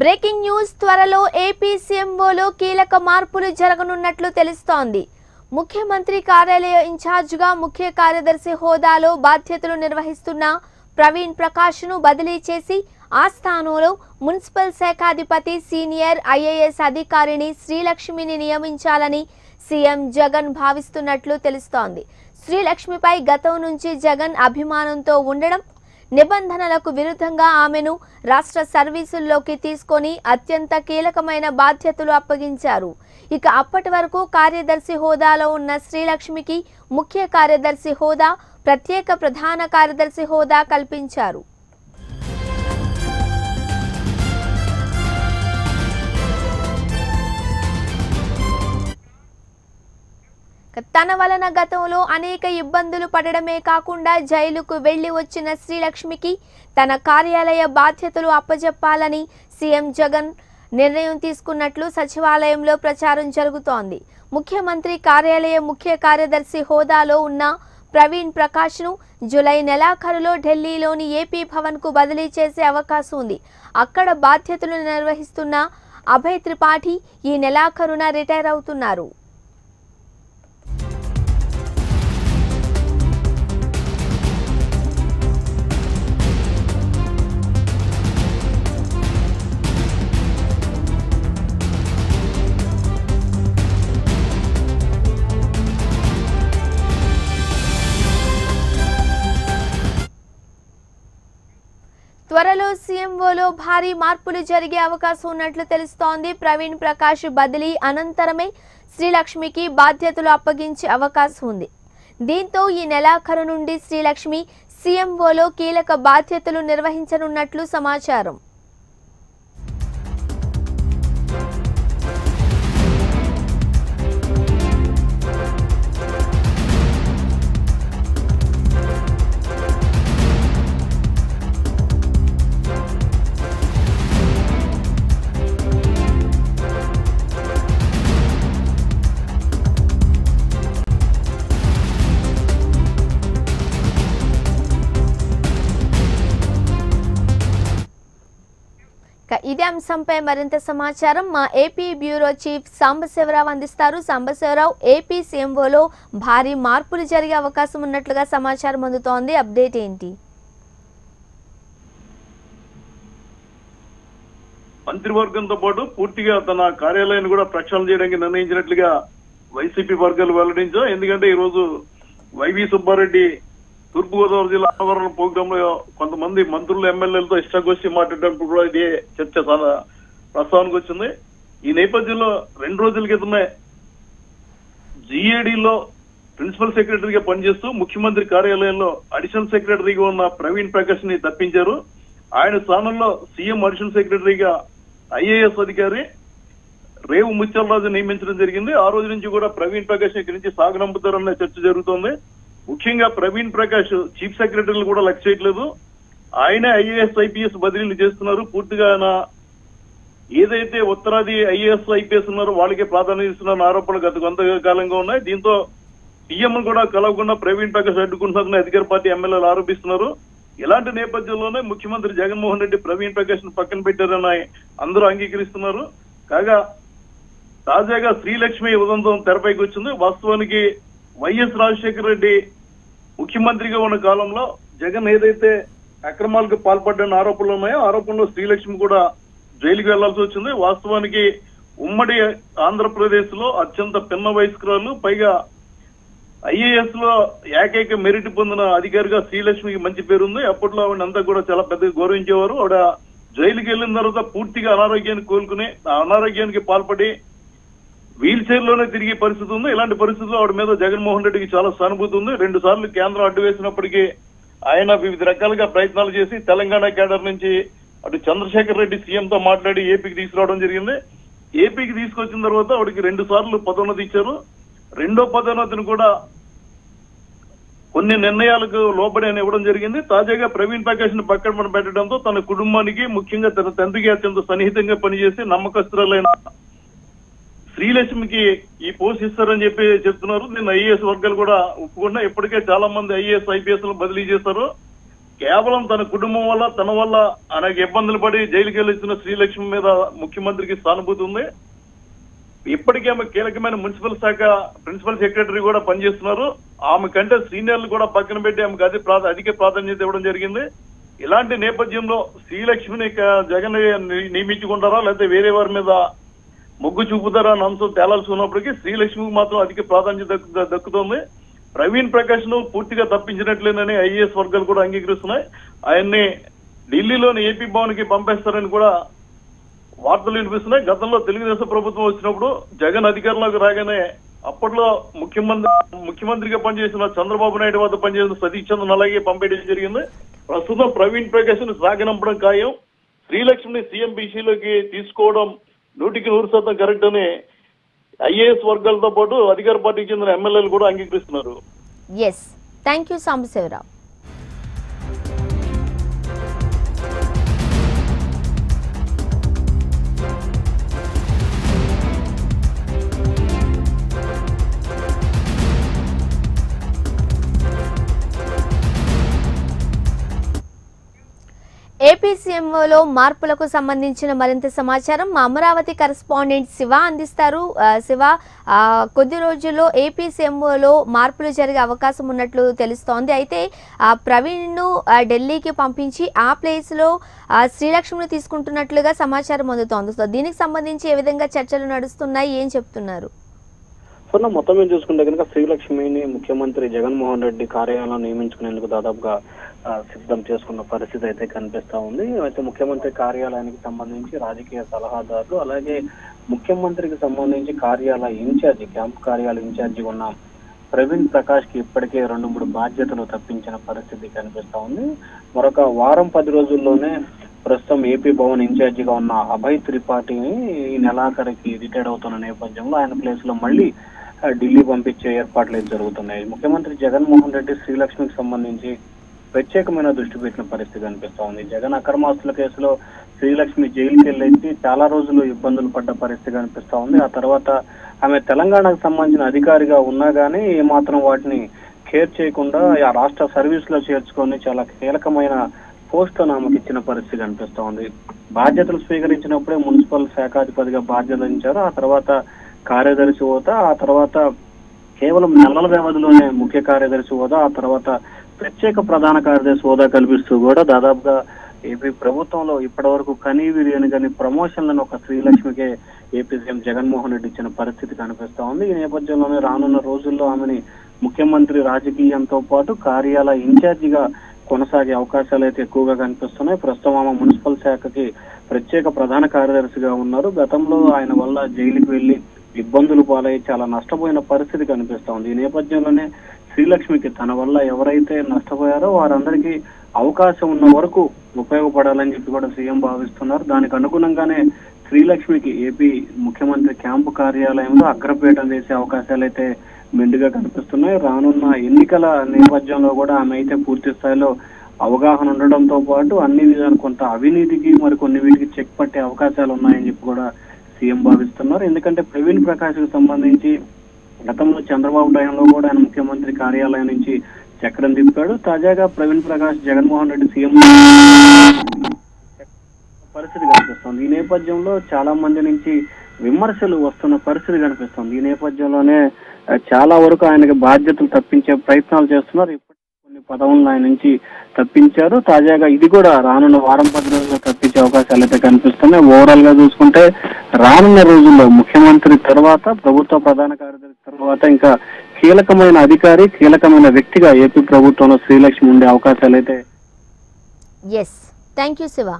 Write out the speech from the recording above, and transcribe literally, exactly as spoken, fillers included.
Breaking news త్వరలో AP సీఎంఓలో కీలక మార్పులు జరగనున్నట్లు తెలుస్తోంది. ముఖ్యమంత్రి కార్యాలయ ఇన్ఛార్జ్గా ముఖ్య కార్యదర్శి హోదాలో బాధ్యతలు నిర్వహిస్తున్న ప్రవీణ్ ప్రకాష్ను బదిలీ చేసి ఆ స్థానంలో మున్సిపల్ శాఖాధిపతి సీనియర్ ఐఏఎస్ అధికారిని శ్రీలక్ష్మిని నియమించాలని సీఎం జగన్ భావిస్తున్నట్లు తెలుస్తోంది. శ్రీలక్ష్మిపై గతం నుంచి జగన్ అభిమానంతో ఉండడం, నిబంధనలకు విరుద్ధంగా ఆమెను రాష్ట్ర సర్వీసుల్లోకి తీసుకొని అత్యంత కీలకమైన బాధ్యతలు అప్పగించారు. ఇక అప్పటి వరకు కార్యదర్శి హోదాలో ఉన్న శ్రీలక్ష్మికి ముఖ్య కార్యదర్శి హోదా, ప్రత్యేక ప్రధాన కార్యదర్శి హోదా కల్పించారు. తన వలన గతంలో అనేక ఇబ్బందులు పడడమే కాకుండా జైలుకు వెళ్లి వచ్చిన శ్రీలక్ష్మికి తన కార్యాలయ బాధ్యతలు అప్పజెప్పాలని సీఎం జగన్ నిర్ణయం తీసుకున్నట్లు సచివాలయంలో ప్రచారం జరుగుతోంది. ముఖ్యమంత్రి కార్యాలయ ముఖ్య కార్యదర్శి హోదాలో ఉన్న ప్రవీణ్ ప్రకాష్ను జూలై నెలాఖరులో ఢిల్లీలోని ఏపీ భవన్కు బదిలీ చేసే అవకాశం ఉంది. అక్కడ బాధ్యతలు నిర్వహిస్తున్న అభయ్ త్రిపాఠి ఈ నెలాఖరున రిటైర్ అవుతున్నారు. త్వరలో సీఎంఓలో భారీ మార్పులు జరిగే అవకాశం ఉన్నట్లు తెలుస్తోంది. ప్రవీణ్ ప్రకాష్ బదిలీ అనంతరమే శ్రీలక్ష్మికి బాధ్యతలు అప్పగించే అవకాశం ఉంది. దీంతో ఈ నెలాఖరు నుండి శ్రీలక్ష్మి సీఎంఓలో కీలక బాధ్యతలు నిర్వహించనున్నట్లు సమాచారం. ఇదే అంశంపై మరింత సమాచారం మా ఏపీ బ్యూరో చీఫ్ సాంబశివరావు అందిస్తారు. సాంబశివరావు, ఏపీ సీఎంఓలో భారీ మార్పులు జరిగే అవకాశం ఉన్నట్లుగా సమాచారం అందుతోంది, అప్డేట్ ఏంటి? మంత్రివర్గంతో పాటు పూర్తిగా తన కార్యాలయాన్ని కూడా ప్రక్షాళన చేయడానికి నిర్ణయించినట్లుగా వైసీపీ వర్గాలు వెల్లడించారు. ఎందుకంటే ఈ రోజు వైవి సుబ్బారెడ్డి తూర్పుగోదావరి జిల్లా అన్నవరం ప్రోగ్రామ్ లో కొంతమంది మంత్రులు, ఎమ్మెల్యేలతో ఇష్టాగోష్ఠి మాట్లాడడానికి కూడా ఇదే చర్చ చాలా ప్రస్తావనకు వచ్చింది. ఈ నేపథ్యంలో రెండు రోజుల క్రితమే జీఏడీలో ప్రిన్సిపల్ సెక్రటరీగా పనిచేస్తూ ముఖ్యమంత్రి కార్యాలయంలో అడిషనల్ సెక్రటరీగా ఉన్న ప్రవీణ్ ప్రకాష్ ని తప్పించారు. ఆయన స్థానంలో సీఎం అడిషనల్ సెక్రటరీగా ఐఏఎస్ అధికారి రేవు ముత్యాలరాజు నియమించడం జరిగింది. ఆ రోజు నుంచి కూడా ప్రవీణ్ ప్రకాష్ ఇక్కడి నుంచి సాగనంపుతారనే చర్చ జరుగుతోంది. ముఖ్యంగా ప్రవీణ్ ప్రకాష్ చీఫ్ సెక్రటరీలు కూడా లెక్క చేయట్లేదు. ఆయనే ఐఏఎస్ ఐపీఎస్ బదిలీలు చేస్తున్నారు. పూర్తిగా ఆయన ఏదైతే ఉత్తరాది ఐఏఎస్ ఐపీఎస్ ఉన్నారో వాళ్ళకే ప్రాధాన్యత ఇస్తున్న ఆరోపణలు గత కొంతకాలంగా ఉన్నాయి. దీంతో సీఎం కూడా కలవకుండా ప్రవీణ్ ప్రకాష్ అడ్డుకుంటున్నారని అధికార పార్టీ ఎమ్మెల్యేలు ఆరోపిస్తున్నారు. ఇలాంటి నేపథ్యంలోనే ముఖ్యమంత్రి జగన్మోహన్ రెడ్డి ప్రవీణ్ ప్రకాష్ ను పక్కన పెట్టారని అందరూ అంగీకరిస్తున్నారు. కాగా తాజాగా శ్రీలక్ష్మి ఉదంతం తెరపైకి వచ్చింది. వాస్తవానికి వైఎస్ రాజశేఖర రెడ్డి ముఖ్యమంత్రిగా ఉన్న కాలంలో జగన్ ఏదైతే అక్రమాలకు పాల్పడ్డని ఆరోపణలు ఉన్నాయో ఆరోపణలో శ్రీలక్ష్మి కూడా జైలుకి వెళ్లాల్సి వచ్చింది. వాస్తవానికి ఉమ్మడి ఆంధ్రప్రదేశ్ లో అత్యంత పిన్న వయస్కురాలు, పైగా ఐఏఎస్ లో ఏకైక మెరిట్ పొందిన అధికారిగా శ్రీలక్ష్మికి మంచి పేరుంది. అప్పట్లో ఆవిడ అంతా కూడా చాలా పెద్దగా గౌరవించేవారు. ఆవిడ జైలుకి వెళ్లిన తర్వాత పూర్తిగా అనారోగ్యాన్ని కోలుకుని ఆ అనారోగ్యానికి పాల్పడి వీల్ చైర్ లోనే తిరిగే పరిస్థితి ఉంది. ఇలాంటి పరిస్థితుల్లో ఆవిడ మీద జగన్మోహన్ రెడ్డికి చాలా సానుభూతి ఉంది. రెండు సార్లు కేంద్రం అడ్డు వేసినప్పటికీ ఆయన వివిధ రకాలుగా ప్రయత్నాలు చేసి తెలంగాణ కేడర్ నుంచి అటు చంద్రశేఖర్ రెడ్డి సీఎంతో మాట్లాడి ఏపీకి తీసుకురావడం జరిగింది. ఏపీకి తీసుకొచ్చిన తర్వాత ఆవిడకి రెండు సార్లు పదోన్నతి ఇచ్చారు. రెండో పదోన్నతిని కూడా కొన్ని నిర్ణయాలకు లోబడి అని ఇవ్వడం జరిగింది. తాజాగా ప్రవీణ్ ప్రకాష్ ని పక్కన పెట్టడంతో తన కుటుంబానికి, ముఖ్యంగా తన తండ్రికి అత్యంత సన్నిహితంగా పనిచేసి నమ్మకస్తురాలైన శ్రీలక్ష్మికి ఈ పోస్ట్ ఇస్తారని చెప్పి చెప్తున్నారు. నిన్న ఐఏఎస్ వర్గాలు కూడా ఒప్పుకున్నా. ఇప్పటికే చాలా మంది ఐఏఎస్ ఐపీఎస్ లు బదిలీ చేశారు. కేవలం తన కుటుంబం వల్ల తన వల్ల అనేక ఇబ్బందులు పడి జైలుకి వెళ్ళిన శ్రీలక్ష్మి మీద ముఖ్యమంత్రికి సానుభూతి ఉంది. ఇప్పటికే ఆమె కీలకమైన మున్సిపల్ శాఖ ప్రిన్సిపల్ సెక్రటరీ కూడా పనిచేస్తున్నారు. ఆమె కంటే సీనియర్లు కూడా పక్కన పెట్టి ఆమెకు అది అధిక ప్రాధాన్యత ఇవ్వడం జరిగింది. ఇలాంటి నేపథ్యంలో శ్రీలక్ష్మిని జగన్ నియమించుకుంటారా లేకపోతే వేరే వారి మీద ముగ్గు చూపుతారా అని అంశం తేలాల్సి ఉన్నప్పటికీ శ్రీలక్ష్మికి మాత్రం అధిక ప్రాధాన్యత దక్కుతోంది. ప్రవీణ్ ప్రకాష్ ను పూర్తిగా తప్పించినట్లేనని ఐఏఎస్ వర్గాలు కూడా అంగీకరిస్తున్నాయి. ఆయన్ని ఢిల్లీలోని ఏపీ భవన్ కి పంపేస్తారని కూడా వార్తలు వినిపిస్తున్నాయి. గతంలో తెలుగుదేశం ప్రభుత్వం వచ్చినప్పుడు జగన్ అధికారంలోకి రాగానే అప్పట్లో ముఖ్యమంత్రి ముఖ్యమంత్రిగా పనిచేసిన చంద్రబాబు నాయుడు వద్ద పనిచేసిన సతీష్ చంద్రను అలాగే పంపేయడం జరిగింది. ప్రస్తుతం ప్రవీణ్ ప్రకాష్ ను సాగనంపడం ఖాయం. శ్రీలక్ష్మిని సీఎంబీసీలోకి తీసుకోవడం నూటికి నూరు శాతం కరెక్ట్ అని ఐఏఎస్ వర్గాలతో పాటు అధికార పార్టీకి చెందిన ఎమ్మెల్యేలు కూడా అంగీకరిస్తున్నారు. Yes, thank you Sambasivarao. AP సీఎంఓలో మార్పులకు సంబంధించిన మరింత సమాచారం మా అమరావతి కరెస్పాండెంట్ శివ అందిస్తారు. శివ, కొద్ది రోజుల్లో ఏపీ సీఎంఓలో మార్పులు జరిగే అవకాశం ఉన్నట్లు తెలుస్తోంది. అయితే ప్రవీణ్ను ఢిల్లీకి పంపించి ఆ ప్లేస్లో శ్రీలక్ష్మిని తీసుకుంటున్నట్లుగా సమాచారం అందుతోంది. సో దీనికి సంబంధించి ఏ విధంగా చర్చలు నడుస్తున్నాయి, ఏం చెప్తున్నారు? సో మొత్తం ఏం చూసుకుంటే కనుక శ్రీలక్ష్మిని ముఖ్యమంత్రి జగన్మోహన్ రెడ్డి కార్యాలయంలో నియమించుకునేందుకు దాదాపుగా సిద్ధం చేసుకున్న పరిస్థితి అయితే కనిపిస్తా ఉంది. అయితే ముఖ్యమంత్రి కార్యాలయానికి సంబంధించి రాజకీయ సలహాదారులు అలాగే ముఖ్యమంత్రికి సంబంధించి కార్యాలయ ఇన్ఛార్జి క్యాంప్ కార్యాలయ ఇన్ఛార్జి ఉన్న ప్రవీణ్ ప్రకాష్ కి ఇప్పటికే రెండు మూడు బాధ్యతలు తప్పించిన పరిస్థితి కనిపిస్తా ఉంది. మరొక వారం పది రోజుల్లోనే ప్రస్తుతం ఏపీ భవన్ ఇన్ఛార్జిగా ఉన్న అభయ్ త్రిపాఠిని ఈ నెలాఖరికి రిటైర్డ్ అవుతున్న నేపథ్యంలో ఆయన ప్లేస్ లో మళ్ళీ ఢిల్లీ పంపించే ఏర్పాట్లు జరుగుతున్నాయి. ముఖ్యమంత్రి జగన్మోహన్ రెడ్డి శ్రీలక్ష్మికి సంబంధించి ప్రత్యేకమైన దృష్టి పెట్టిన పరిస్థితి కనిపిస్తా ఉంది. జగన్ అక్రమాస్తుల కేసులో శ్రీలక్ష్మి జైలుకి వెళ్ళేసి చాలా రోజులు ఇబ్బందులు పడ్డ పరిస్థితి కనిపిస్తా ఉంది. ఆ తర్వాత ఆమె తెలంగాణకు సంబంధించిన అధికారిగా ఉన్నా కానీ ఏమాత్రం వాటిని కేర్ చేయకుండా ఆ రాష్ట్ర సర్వీస్ లో చేర్చుకొని చాలా కీలకమైన పోస్ట్ ఆమెకు ఇచ్చిన పరిస్థితి కనిపిస్తా ఉంది. బాధ్యతలు స్వీకరించినప్పుడే మున్సిపల్ శాఖాధిపతిగా బాధ్యతలు ఇచ్చారు. ఆ తర్వాత కార్యదర్శి హోదా, ఆ తర్వాత కేవలం నెలల వ్యవధిలోనే ముఖ్య కార్యదర్శి హోదా, ఆ తర్వాత ప్రత్యేక ప్రధాన కార్యదర్శి హోదా కల్పిస్తూ కూడా దాదాపుగా ఏపీ ప్రభుత్వంలో ఇప్పటి వరకు కనీ విరియని కానీ ప్రమోషన్లను ఒక శ్రీలక్ష్మికే ఏపీ సీఎం జగన్మోహన్ రెడ్డి ఇచ్చిన పరిస్థితి కనిపిస్తా ఉంది. ఈ నేపథ్యంలోనే రానున్న రోజుల్లో ఆమెని ముఖ్యమంత్రి రాజకీయంతో పాటు కార్యాలయ ఇన్ఛార్జిగా కొనసాగే అవకాశాలు అయితే ఎక్కువగా కనిపిస్తున్నాయి. ప్రస్తుతం ఆమె మున్సిపల్ శాఖకి ప్రత్యేక ప్రధాన కార్యదర్శిగా ఉన్నారు. గతంలో ఆయన వల్ల జైలుకి వెళ్లి ఇబ్బందులు పాలై చాలా నష్టపోయిన పరిస్థితి కనిపిస్తా ఉంది. ఈ నేపథ్యంలోనే శ్రీలక్ష్మికి తన వల్ల ఎవరైతే నష్టపోయారో వారందరికీ అవకాశం ఉన్న వరకు ఉపయోగపడాలని చెప్పి కూడా సీఎం భావిస్తున్నారు. దానికి అనుగుణంగానే శ్రీలక్ష్మికి ఏపీ ముఖ్యమంత్రి క్యాంపు కార్యాలయంలో అగ్రపీఠం వేసే అవకాశాలు అయితే మెండుగా కనిపిస్తున్నాయి. రానున్న ఎన్నికల నేపథ్యంలో కూడా ఆమె అయితే పూర్తి స్థాయిలో అవగాహన ఉండడంతో పాటు అన్ని విధాలు కొంత అవినీతికి మరి కొన్ని వీటికి చెక్ పట్టే అవకాశాలు ఉన్నాయని చెప్పి కూడా సీఎం భావిస్తున్నారు. ఎందుకంటే ప్రవీణ్ ప్రకాష్కి సంబంధించి గతంలో చంద్రబాబు టైంలో కూడా ఆయన ముఖ్యమంత్రి కార్యాలయం నుంచి చక్రం తిప్పాడు. తాజాగా ప్రవీణ్ ప్రకాష్ జగన్మోహన్ రెడ్డి సీఎం పరిస్థితి కనిపిస్తుంది. ఈ నేపథ్యంలో చాలా మంది నుంచి విమర్శలు వస్తున్న పరిస్థితి కనిపిస్తుంది. ఈ నేపథ్యంలోనే చాలా వరకు ఆయనకి బాధ్యతలు తప్పించే ప్రయత్నాలు చేస్తున్నారు. ఇప్పటికీ కొన్ని పదవులను ఆయన నుంచి తప్పించారు. తాజాగా ఇది కూడా రానున్న వారం పది రోజుల్లో తప్పించే అవకాశాలు అయితే కనిపిస్తున్నాయి. ఓవరాల్ గా చూసుకుంటే రానున్న రోజుల్లో ముఖ్యమంత్రి తర్వాత ప్రభుత్వ ప్రధాన కార్యదర్శి తర్వాత ఇంకా కీలకమైన అధికారి కీలకమైన వ్యక్తిగా ఏపీ ప్రభుత్వంలో శ్రీలక్ష్మి ఉండే అవకాశాలు అయితే.